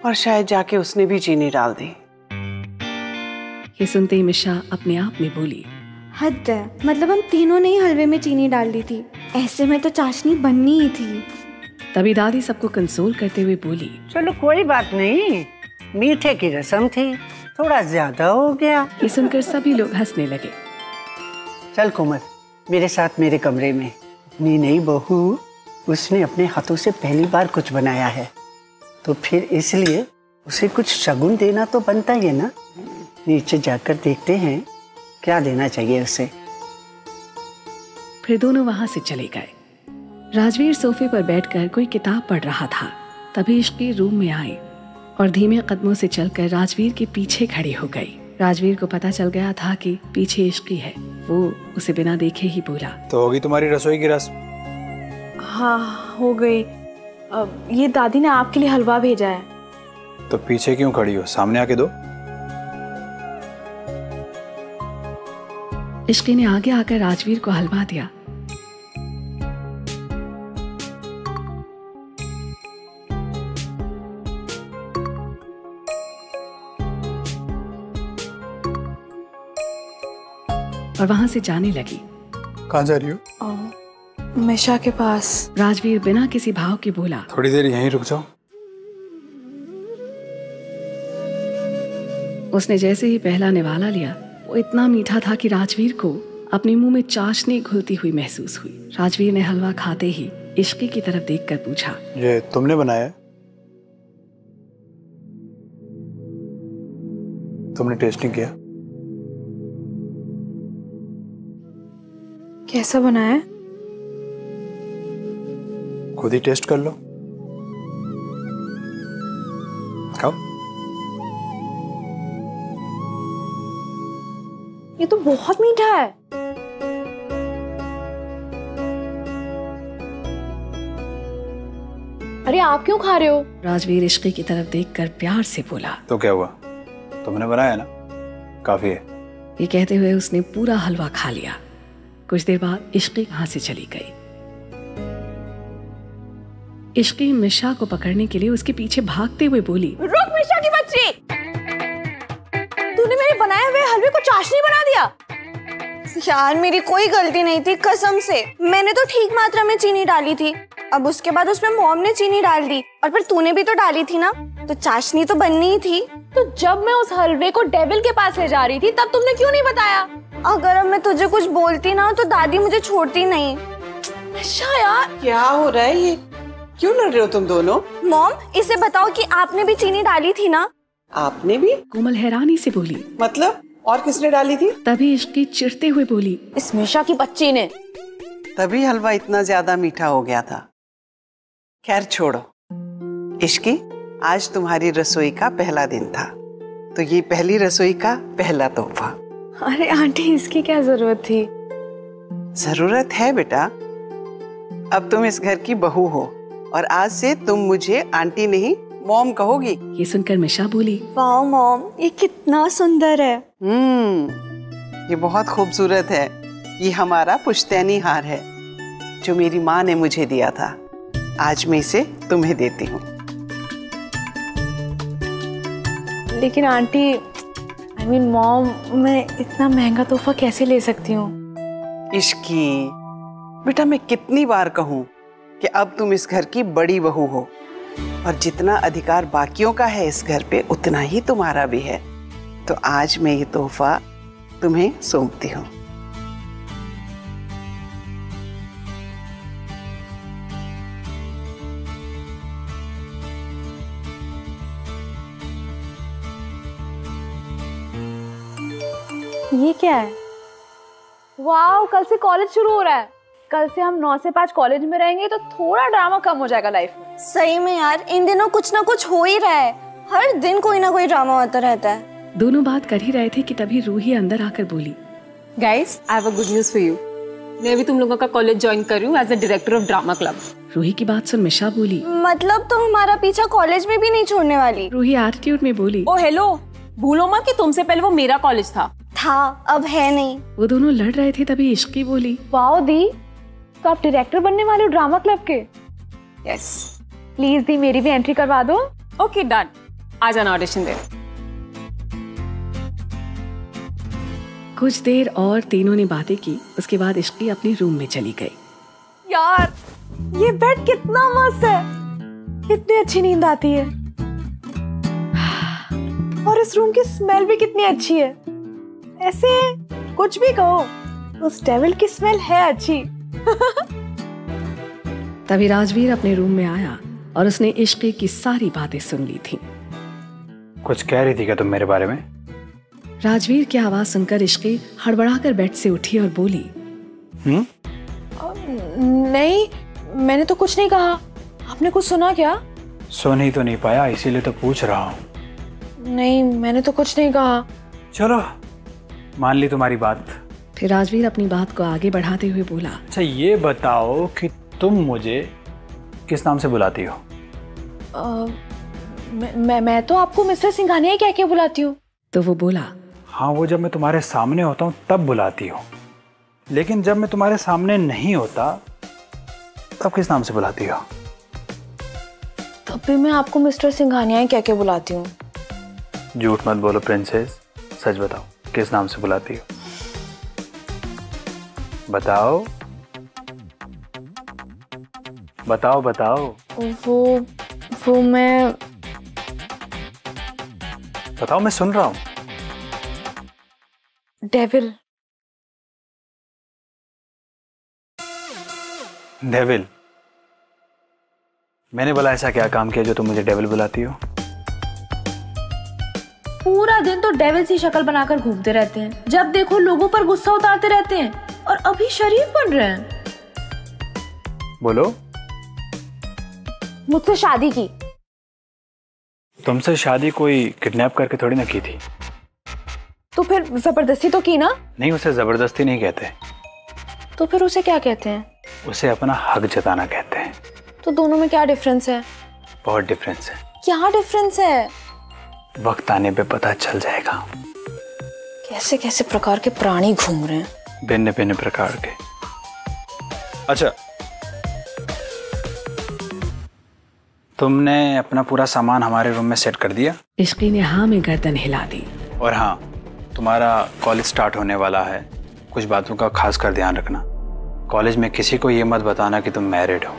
और शायद जाके उसने भी चीनी डाल दी। ये सुनते ही मिशा अपने आप में बोली, हद है, मतलब हम तीनों ने ही हलवे में चीनी डाल दी थी, ऐसे में तो चाशनी बननी ही थी। तभी दादी सबको कंसोल करते हुए बोली, चलो कोई बात नहीं, मीठे की रस्म थी, थोड़ा ज्यादा हो गया। ये सुनकर सभी लोग हंसने लगे। चल कोमल, मेरे साथ मेरे कमरे में। नहीं नहीं बहू, उसने अपने हाथों से पहली बार कुछ बनाया है, तो फिर इसलिए उसे कुछ शगुन देना तो बनता ही है ना। नीचे जाकर देखते हैं क्या देना चाहिए उसे। फिर दोनों वहां से चले गए। राजवीर सोफे पर बैठकर कोई किताब पढ़ रहा था, तभी इश्की रूम में आई और धीमे कदमों से चलकर राजवीर के पीछे खड़ी हो गई। राजवीर को पता चल गया था कि पीछे इश्की है। वो उसे बिना देखे ही बोला, तो होगी तुम्हारी रसोई की रस्म? हाँ हो गई, अब ये दादी ने आपके लिए हलवा भेजा है। तो पीछे क्यों खड़ी हो, सामने आके दो। इश्की ने आगे आकर राजवीर को हलवा दिया। और वहाँ से जाने लगी। कहाँ जा रही हो? मिशा के पास। राजवीर बिना किसी भाव के बोला, थोड़ी देर यहीं रुक जाओ। उसने जैसे ही पहला निवाला लिया, वो इतना मीठा था कि राजवीर को अपने मुंह में चाशनी घुलती हुई महसूस हुई। राजवीर ने हलवा खाते ही इश्की की तरफ देखकर पूछा, ये तुमने बनाया? तुमने टेस्टिंग किया? कैसा बना है? खुद ही टेस्ट कर लो, खाओ। ये तो बहुत मीठा है। अरे आप क्यों खा रहे हो? राजवीर इश्की की तरफ देखकर प्यार से बोला, तो क्या हुआ, तुमने बनाया ना, काफी है। ये कहते हुए उसने पूरा हलवा खा लिया। कुछ देर बाद इश्की वहां से चली गई। इश्की मिशा को पकड़ने के लिए उसके पीछे भागते हुए बोली, रुक मिशा की बच्ची, तूने मेरे बनाए हुए हलवे को चाशनी बना दिया। यार मेरी कोई गलती नहीं थी कसम से, मैंने तो ठीक मात्रा में चीनी डाली थी। अब उसके बाद उसमें मॉम ने चीनी डाल दी और फिर तूने भी तो डाली थी ना, तो चाशनी तो बननी ही थी। तो जब मैं उस हलवे को डेविल के पास ले जा रही थी तब तुमने क्यों नहीं बताया? अगर अब मैं तुझे कुछ बोलती ना तो दादी मुझे छोड़ती नहीं। अच्छा यार क्या हो रहा है ये, क्यों लड़ रहे हो तुम दोनों? मॉम इसे बताओ कि आपने भी चीनी डाली थी ना। आपने भी? कोमल हैरानी से बोली। मतलब और किसने डाली थी? तभी इश्की चिढ़ते हुए बोली, इस मिशा की बच्ची ने। तभी हलवा इतना ज्यादा मीठा हो गया था। खैर छोड़ो। इश्की आज तुम्हारी रसोई का पहला दिन था तो ये पहली रसोई का पहला तोहफा। अरे आंटी इसकी क्या जरूरत थी? जरूरत है बेटा, अब तुम इस घर की बहू हो और आज से तुम मुझे आंटी नहीं मॉम कहोगी। ये सुनकर मिशा बोली, वाह मॉम ये कितना सुंदर है। हम्म ये बहुत खूबसूरत है। ये हमारा पुश्तैनी हार है जो मेरी माँ ने मुझे दिया था, आज मैं इसे तुम्हें देती हूँ। लेकिन आंटी आई मीन मॉम मैं इतना महंगा तोहफा कैसे ले सकती हूँ? इश्की बेटा मैं कितनी बार कहूँ कि अब तुम इस घर की बड़ी बहू हो और जितना अधिकार बाकियों का है इस घर पे उतना ही तुम्हारा भी है, तो आज मैं ये तोहफा तुम्हें सौंपती हूँ। ये क्या है? वाओ कल से कॉलेज शुरू हो रहा है, कल से हम नौ से पाँच कॉलेज में रहेंगे तो थोड़ा ड्रामा कम हो जाएगा लाइफ में। सही में यार इन दिनों कुछ ना कुछ हो ही रहा है, हर दिन कोई ना कोई ड्रामा होता रहता है। दोनों बात कर ही रहे थे कि तभी रूही अंदर आकर बोली, guys I have a good news for you, मैं भी तुम लोगों का कॉलेज ज्वाइन कर रही हूँ as a director of drama club. Ruhi की बात सुन मिशा बोली, मतलब तो हमारा पीछा कॉलेज में भी नहीं छोड़ने वाली। रूही एटीट्यूड में बोली, ओ हेलो भूलो मत कि तुमसे पहले वो मेरा कॉलेज था था अब है नहीं। वो दोनों लड़ रहे थे तभी इश्की बोली, वाओ दी तो आप डायरेक्टर बनने वाले हो ड्रामा क्लब के? यस प्लीज दी मेरी भी एंट्री करवा दो। ओके डन, आ जाना ऑडिशन दे। कुछ देर और तीनों ने बातें की, उसके बाद इश्की अपने रूम में चली गई। यार ये बेड कितना मस्त है, कितनी अच्छी नींद आती है और इस रूम की स्मेल भी कितनी अच्छी है। ऐसे कुछ भी कहो उस डेविल की स्मेल है अच्छी। तभी राजवीर अपने रूम में आया और उसने इश्की की सारी बातें सुन ली थी। कुछ कह रही थी क्या तुम मेरे बारे में? राजवीर की आवाज सुनकर इश्की हड़बड़ाकर बेड से उठी और बोली, हम्म नहीं मैंने तो कुछ नहीं कहा, आपने कुछ सुना क्या? सुन ही तो नहीं पाया इसीलिए तो पूछ रहा हूँ। नहीं मैंने तो कुछ नहीं कहा। चलो मान ली तुम्हारी बात। फिर राजवीर अपनी बात को आगे बढ़ाते हुए बोला, अच्छा ये बताओ कि तुम मुझे किस नाम से बुलाती हो? आ, मैं, मैं, मैं तो आपको मिस्टर सिंघानिया क्या क्या बुलाती हूँ। तो वो बोला, हाँ वो जब मैं तुम्हारे सामने होता हूँ तब बुलाती हूँ, लेकिन जब मैं तुम्हारे सामने नहीं होता तब किस नाम से बुलाती हो? तब भी मैं आपको मिस्टर सिंघानिया क्या क्या बुलाती हूँ। झूठ मत बोलो प्रिंसेस, सच बताओ किस नाम से बुलाती हो? बताओ बताओ बताओ। वो वो मैं बताओ, मैं सुन रहा हूं। डेविल। डेविल? मैंने बोला ऐसा क्या काम किया जो तुम मुझे डेविल बुलाती हो? पूरा दिन तो डेविल सी शक्ल बनाकर घूमते रहते हैं, जब देखो लोगों पर गुस्सा उतारते रहते हैं और अभी शरीफ बन रहे हैं। बोलो। मुझसे शादी की। तुमसे शादी कोई किडनैप करके थोड़ी ना की थी। तो फिर जबरदस्ती तो की ना? नहीं उसे जबरदस्ती नहीं कहते। तो फिर उसे क्या कहते हैं? उसे अपना हक जताना कहते हैं। तो दोनों में क्या डिफरेंस है? बहुत डिफरेंस है। क्या डिफरेंस है? वक्त आने पे पता चल जाएगा। कैसे कैसे प्रकार के प्राणी घूम रहे हैं, भिन्न भिन्न प्रकार के। अच्छा तुमने अपना पूरा सामान हमारे रूम में सेट कर दिया? इश्की ने हाँ में गर्दन हिला दी। और हाँ तुम्हारा कॉलेज स्टार्ट होने वाला है कुछ बातों का खास कर ध्यान रखना। कॉलेज में किसी को ये मत बताना कि तुम मैरिड हो,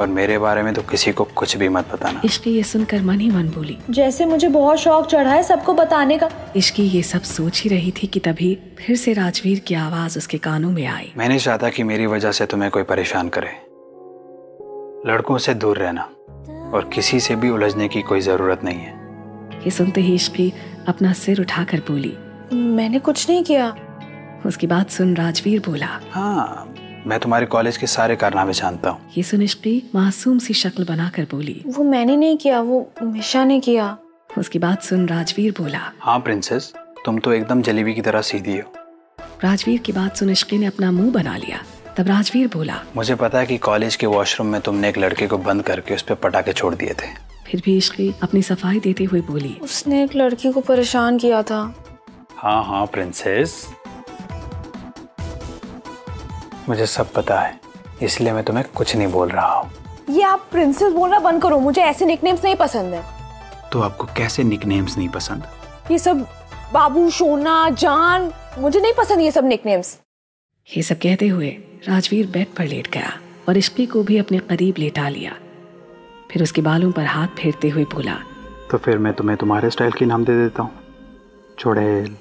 और मेरे बारे में तो किसी को कुछ भी मत बताना। इश्की ये सुनकर मन ही मन बोली, जैसे मुझे बहुत शौक चढ़ा है सबको बताने का। इश्की ये सब सोच ही रही थी कि तभी फिर से राजवीर की आवाज उसके कानों में आई। मैं नहीं चाहता कि मेरी वजह से तुम्हें कोई परेशान करे। लड़कों से दूर रहना और किसी से भी उलझने की कोई जरूरत नहीं है। ये सुनते ही इश्की अपना सिर उठाकर बोली, मैंने कुछ नहीं किया। उसकी बात सुन राजवीर बोला, हाँ मैं तुम्हारे कॉलेज के सारे कारनामे जानता हूँ। ये सुन इश्की मासूम सी शक्ल बनाकर बोली, वो मैंने नहीं किया, वो मिशा ने किया। उसकी बात सुन राजवीर बोला, हाँ प्रिंसेस तुम तो एकदम जलेबी की तरह सीधी हो। राजवीर की बात सुन इश्की ने अपना मुंह बना लिया। तब राजवीर बोला, मुझे पता है कि कॉलेज के वॉशरूम में तुमने एक लड़के को बंद करके उस पर पटाखे छोड़ दिए थे। फिर भी इश्की अपनी सफाई देते हुए बोली, उसने एक लड़की को परेशान किया था। हाँ हाँ प्रिंसेस मुझे सब पता है, इसलिए मैं तुम्हें कुछ नहीं बोल रहा हूँ। ये आप प्रिंसेस बोलना बंद करो, मुझे ऐसे निकनेम्स नहीं पसंद है। तो आपको कैसे निकनेम्स नहीं पसंद? ये सब बाबू, सोना, जान, मुझे नहीं पसंद ये सब निकनेम्स। ये सब कहते हुए राजवीर बेड पर लेट गया और इश्की को भी अपने करीब लेटा लिया। फिर उसके बालों पर हाथ फेरते हुए बोला, तो फिर मैं तुम्हें तुम्हारे स्टाइल के नाम दे देता हूँ, चुड़ैल,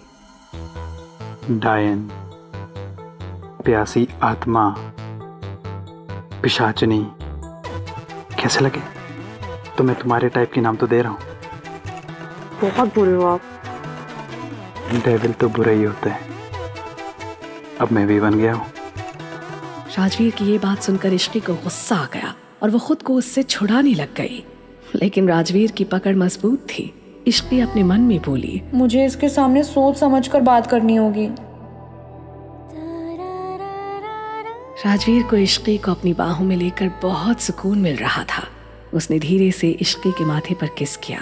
डायन, प्यासी आत्मा, पिशाचनी। कैसे लगे? तो मैं तुम्हारे टाइप के नाम तो दे रहा हूँ। बहुत बुरे हो आप। डेविल तो बुरे ही होते हैं, अब मैं भी बन गया हूँ। राजवीर की ये बात सुनकर इश्की को गुस्सा आ गया और वो खुद को उससे छुड़ाने लग गई। लेकिन राजवीर की पकड़ मजबूत थी। इश्की अपने मन में बोली, मुझे इसके सामने सोच समझ कर बात करनी होगी। राजवीर को इश्की को अपनी बाहों में लेकर बहुत सुकून मिल रहा था। उसने धीरे से इश्की के माथे पर किस किया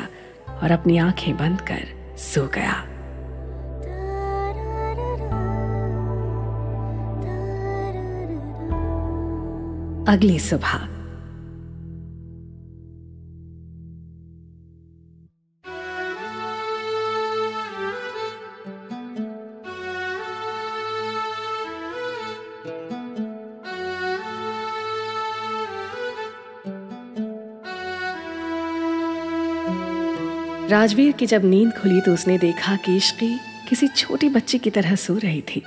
और अपनी आंखें बंद कर सो गया। अगली सुबह राजवीर की जब नींद खुली तो उसने देखा कि इश्की किसी छोटी बच्ची की तरह सो रही थी।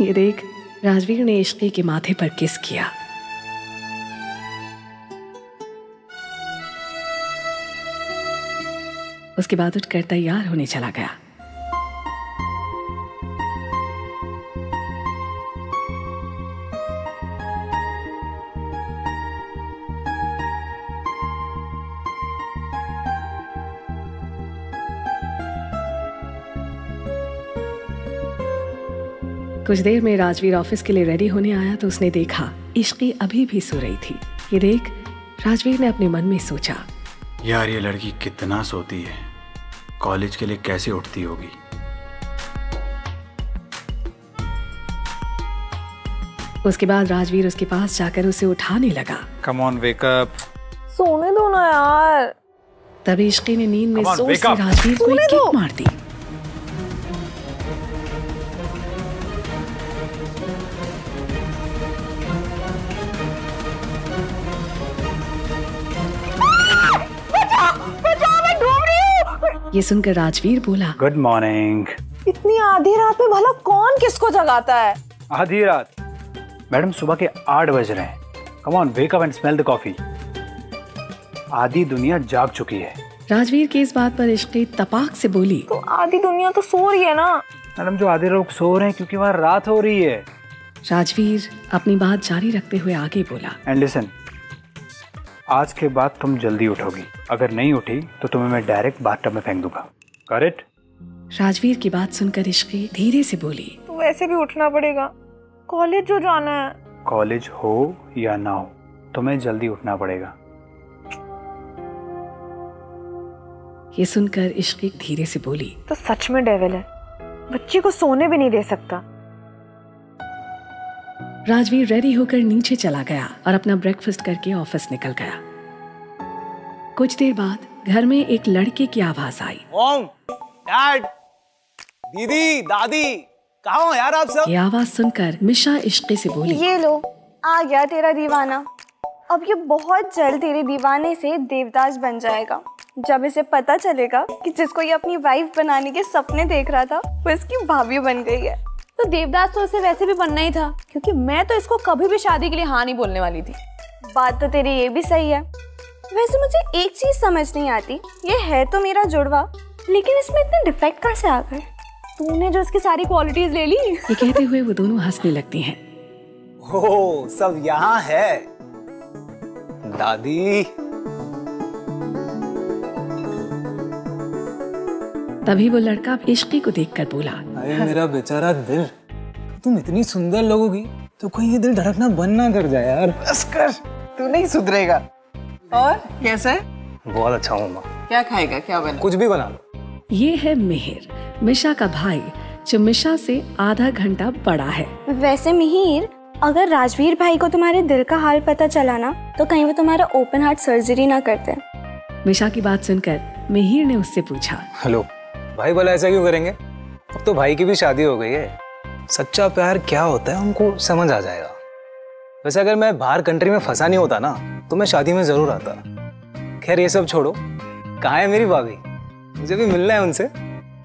ये देख राजवीर ने इश्की के माथे पर किस किया। उसके बाद उठकर तैयार होने चला गया। कुछ देर में राजवीर ऑफिस के लिए रेडी होने आया तो उसने देखा इश्की अभी भी सो रही थी। ये देख राजवीर ने अपने मन में सोचा, यार ये लड़की कितना सोती है, कॉलेज के लिए कैसे उठती होगी। उसके बाद राजवीर उसके पास जाकर उसे उठाने लगा। कम ऑन वेक अप, सोने दो ना यार। तभी इश्की ने नींद में जोर से राजवीर को एक किक मार दी। ये सुनकर राजवीर बोला, गुड मॉर्निंग। इतनी आधी रात में भला कौन किसको जगाता है? आधी रात मैडम, सुबह के आठ बज रहे हैं। Come on wake up and smell the coffee. आधी दुनिया जाग चुकी है। राजवीर की इस बात पर इश्की तपाक से बोली, तो आधी दुनिया तो सो रही है ना मैडम। जो आधे लोग सो रहे हैं क्योंकि वहाँ रात हो रही है। राजवीर अपनी बात जारी रखते हुए आगे बोला, एंड लिसन, आज के बाद तुम जल्दी उठोगी, अगर नहीं उठी तो तुम्हें मैं डायरेक्ट बाथटब में फेंक दूंगा। करेक्ट? राजवीर की बात सुनकर इश्की धीरे से बोली, तो वैसे भी उठना पड़ेगा, कॉलेज जो जाना है। कॉलेज हो या ना हो तुम्हें जल्दी उठना पड़ेगा। ये सुनकर इश्की धीरे से बोली, तो सच में डेविल है, बच्ची को सोने भी नहीं दे सकता। राजवीर रेडी होकर नीचे चला गया और अपना ब्रेकफास्ट करके ऑफिस निकल गया। कुछ देर बाद घर में एक लड़के की आवाज आई, ओम डैड दीदी दादी कहाँ हो यार आप सब? ये आवाज सुनकर मिशा इश्की से बोली, ये लो आ गया तेरा दीवाना। अब ये बहुत जल्द तेरे दीवाने से देवदास बन जाएगा। जब इसे पता चलेगा कि जिसको ये अपनी वाइफ बनाने के सपने देख रहा था वो इसकी भाभी बन गई है, तो देवदास तो उसे वैसे भी बनना ही था, क्योंकि मैं तो इसको कभी भी शादी के लिए हाँ नहीं बोलने वाली थी। बात तो तेरी ये भी सही है। वैसे मुझे एक चीज समझ नहीं आती, ये है तो मेरा जुड़वा, लेकिन इसमें इतने डिफेक्ट कहाँ से आ गए? तूने जो इसकी सारी क्वालिटीज ले ली। ये कहते हुए वो दोनों हंसने लगती हैं। ओ, सब यहाँ है दादी। तभी वो लड़का इश्की को देखकर बोला, अरे मेरा बेचारा दिल, तुम इतनी सुंदर लगोगी तो कोई ये दिल धड़कना बंद ना कर जाए यार। बस कर, तू नहीं सुधरेगा। और कैसा है? बहुत अच्छा हूँ माँ। क्या खाएगा, क्या बना? कुछ भी बना लो। ये है मिहिर, मिशा का भाई, जो मिशा से आधा घंटा बड़ा है। वैसे मिहिर, अगर राजवीर भाई को तुम्हारे दिल का हाल पता चला ना, तो कहीं वो तुम्हारा ओपन हार्ट सर्जरी ना करते। मिशा की बात सुनकर मिहिर ने उससे पूछा, हेलो भाई, भला ऐसा क्यों करेंगे? अब तो भाई की भी शादी हो गई है, सच्चा प्यार क्या होता है उनको समझ आ जाएगा। वैसे अगर मैं बाहर कंट्री में फंसा नहीं होता ना, तो मैं शादी में जरूर आता। खैर ये सब छोड़ो, कहाँ है मेरी भाभी? मुझे भी मिलना है उनसे।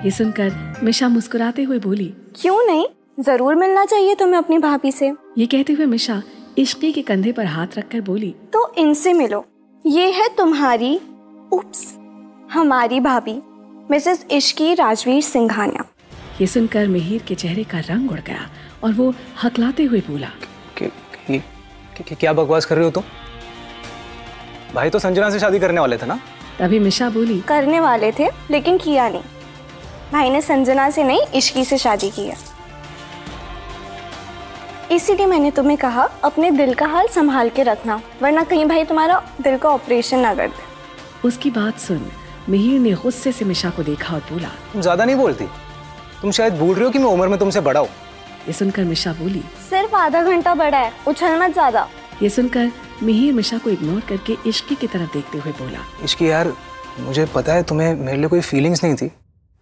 ये सुनकर मिशा मुस्कुराते हुए बोली, क्यों नहीं, जरूर मिलना चाहिए तुम्हें अपनी भाभी से। ये कहते हुए मिशा इश्की के कंधे पर हाथ रखकर बोली, तो इनसे मिलो, ये है तुम्हारी उप्स हमारी भाभी मिसेस इश्की राजवीर सिंघानिया। ये सुनकर मिहिर के चेहरे का रंग उड़ गया और वो हकलाते हुए बोला, क्या बकवास कर रहे हो तुम? भाई तो संजना से शादी करने वाले थे ना? तभी मिशा बोली, करने वाले थे लेकिन किया नहीं। भाई ने संजना से नहीं इश्की से शादी की है, इसीलिए मैंने तुम्हें कहा अपने दिल का हाल संभाल के रखना, वरना कहीं भाई तुम्हारा दिल का ऑपरेशन ना कर दे। उसकी बात सुन मिहिर ने गुस्से से मिशा को देखा और बोला, तुम ज्यादा नहीं बोलती, तुम शायद भूल रही हो कि मैं उम्र में तुमसे बड़ा हूँ। ये सुनकर मिशा बोली, सिर्फ आधा घंटा बड़ा है, उछल मत ज्यादा। ये सुनकर मिहिर मिशा को इग्नोर करके इश्की की तरफ देखते हुए बोला, इश्की यार, मुझे पता है तुम्हें मेरे लिए कोई फीलिंग्स नहीं थी,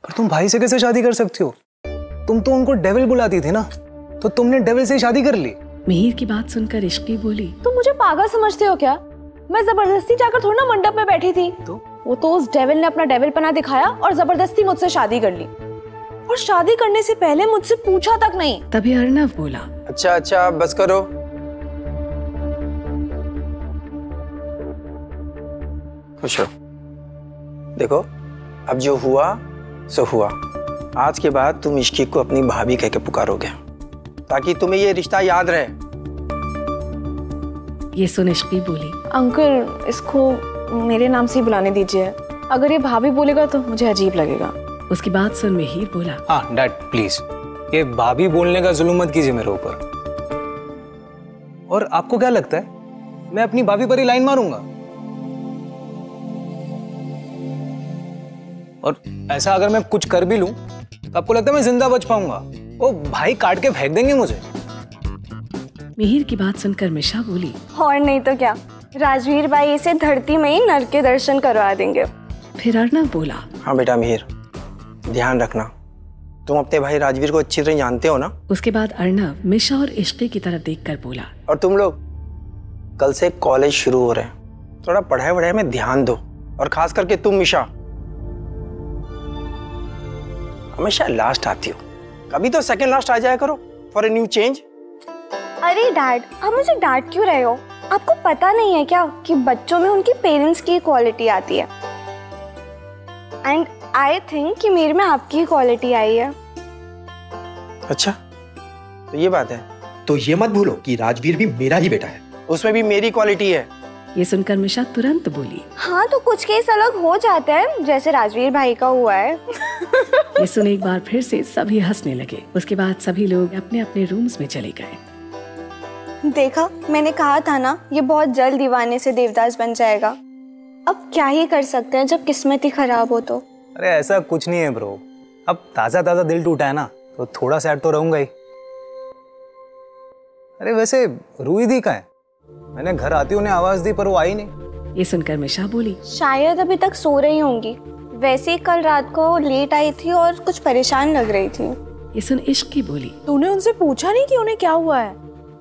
पर तुम भाई से कैसे शादी कर सकती हो? तुम तो उनको डेविल बुलाती थी ना, तो तुमने डेविल से शादी कर ली। मिहिर की बात सुनकर इश्की बोली, तुम मुझे पागल समझते हो क्या? मैं जबरदस्ती जाकर थोड़ा मंडप में बैठी थी, तो वो तो उस डेविल ने अपना डेविलपना दिखाया और जबरदस्ती मुझसे शादी कर ली, और शादी करने से पहले मुझसे पूछा तक नहीं। तभी अर्णव बोला, अच्छा अच्छा बस करो। अच्छा देखो, अब जो हुआ सो हुआ, आज के बाद तुम इश्की को अपनी भाभी कह के पुकारोगे, ताकि तुम्हें ये रिश्ता याद रहे। ये सुन इश्की बोली, अंकल इसको मेरे नाम से ही बुलाने दीजिए, अगर ये भाभी बोलेगा तो मुझे अजीब लगेगा। उसकी बात सुन मिहिर बोला, हाँ डैड प्लीज, ये भाभी बोलने का जुल्म मत कीजिए मेरे ऊपर। और आपको क्या लगता है मैं अपनी भाभी पर ही लाइन मारूंगा? और ऐसा अगर मैं कुछ कर भी लूं तो आपको लगता है मैं जिंदा बच पाऊंगा? ओ भाई काट के फेंक देंगे मुझे। मिहिर की बात सुनकर मिशा बोली, और नहीं तो क्या, राजवीर भाई इसे धरती में ही नरक के दर्शन करवा देंगे। फिर अर्णव बोला, हाँ बेटा मिहिर, ध्यान रखना, तुम अपने भाई राजवीर को अच्छी तरह जानते हो ना। उसके बाद अर्णव मिशा और इश्की की तरफ देखकर बोला, और तुम लोग कल से कॉलेज शुरू हो रहे हैं, थोड़ा पढ़ाई वढ़ाई में ध्यान दो, और खास करके तुम मिशा, हमेशा लास्ट आती हो, कभी तो सेकंड लास्ट आ जाया करो फॉर ए न्यू चेंज। अरे डैड, आप मुझे डांट क्यों रहे हो? आपको पता नहीं है क्या कि बच्चों में उनके पेरेंट्स की क्वालिटी आती है, एंड आई थिंक कि मेरे में आपकी क्वालिटी आई है। अच्छा तो ये बात है, तो ये मत भूलो कि राजवीर भी मेरा ही बेटा है, उसमें भी मेरी क्वालिटी है। ये सुनकर मिशा तुरंत बोली, हाँ तो कुछ केस अलग हो जाता है, जैसे राजवीर भाई का हुआ है। ये सुन एक बार फिर से सभी हंसने लगे। उसके बाद सभी लोग अपने अपने रूम्स में चले गए। देखा, मैंने कहा था ना ये बहुत जल्द दीवाने से देवदास बन जाएगा। अब क्या ही कर सकते हैं जब किस्मत ही खराब हो तो। अरे ऐसा कुछ नहीं है ब्रो, अब ताजा ताजा दिल टूटा है ना, तो थोड़ा सैड तो रहूंगा ही। अरे वैसे रूही दी कहाँ है? मैंने घर आती उन्हें आवाज दी पर वो आई नहीं। ये सुनकर मिशा बोली, शायद अभी तक सो रही होंगी, वैसे ही कल रात को लेट आई थी और कुछ परेशान लग रही थी। ये सुन इश्की बोली, तूने उनसे पूछा नहीं कि उन्हें क्या हुआ है?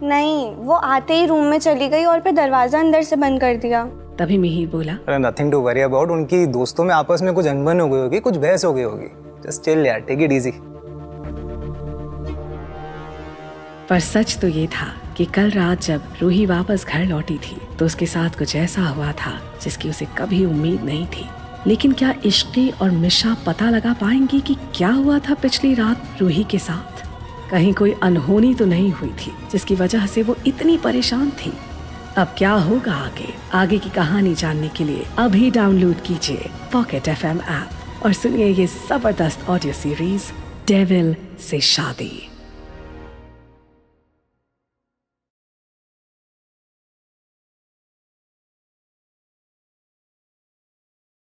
नहीं, वो आते ही रूम में चली गई और फिर दरवाजा अंदर से बंद कर दिया। तभी मिहिर बोला, नथिंग टू वरी अबाउट, उनकी दोस्तों में आपस में कुछ अनबन हो गई होगी, कुछ बहस हो गई होगी, जस्ट चिल यार, टेक इट इजी। पर सच तो ये था कि कल रात जब रूही वापस घर लौटी थी तो उसके साथ कुछ ऐसा हुआ था जिसकी उसे कभी उम्मीद नहीं थी। लेकिन क्या इश्की और मिशा पता लगा पाएंगी कि क्या हुआ था पिछली रात रूही के साथ? कहीं कोई अनहोनी तो नहीं हुई थी जिसकी वजह से वो इतनी परेशान थी। अब क्या होगा आगे, आगे की कहानी जानने के लिए अभी डाउनलोड कीजिए पॉकेट एफ एम ऐप और सुनिए ये जबरदस्त ऑडियो सीरीज डेविल से शादी।